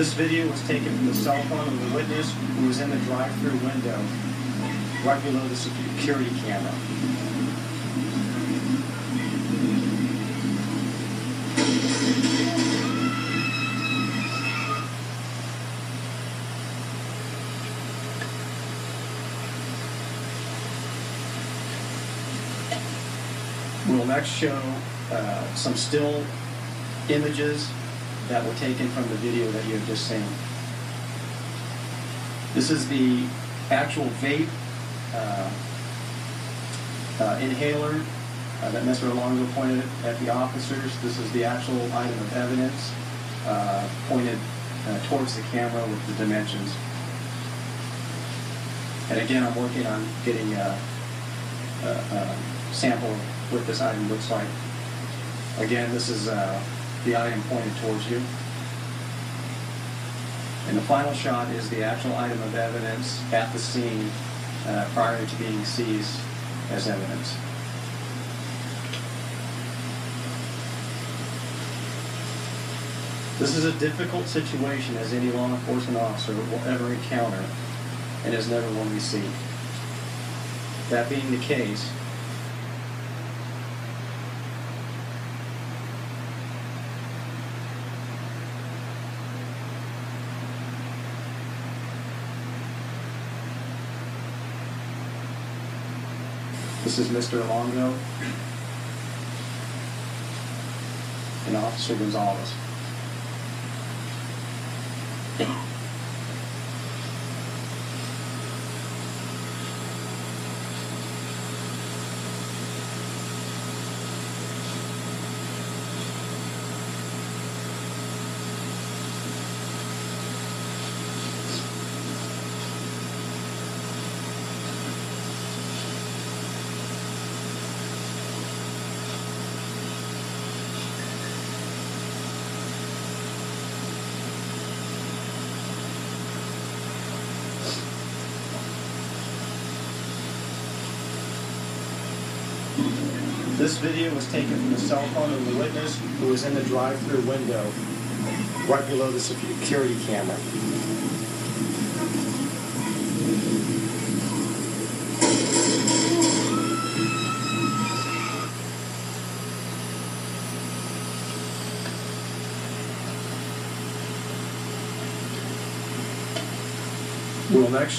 This video was taken from the cell phone of the witness who was in the drive-thru window, right below the security camera. We'll next show some still images that were taken from the video that you have just seen. This is the actual vape inhaler that Mr. Olango pointed at the officers. This is the actual item of evidence pointed towards the camera with the dimensions. And again, I'm working on getting a sample of what this item looks like. Again, this is the item pointed towards you. And the final shot is the actual item of evidence at the scene prior to being seized as evidence. This is a difficult situation as any law enforcement officer will ever encounter and is never one we see. That being the case, this is Mr. Olango and Officer Gonzalez. This video was taken from the cell phone of the witness who was in the drive-thru window, right below the security camera. We'll next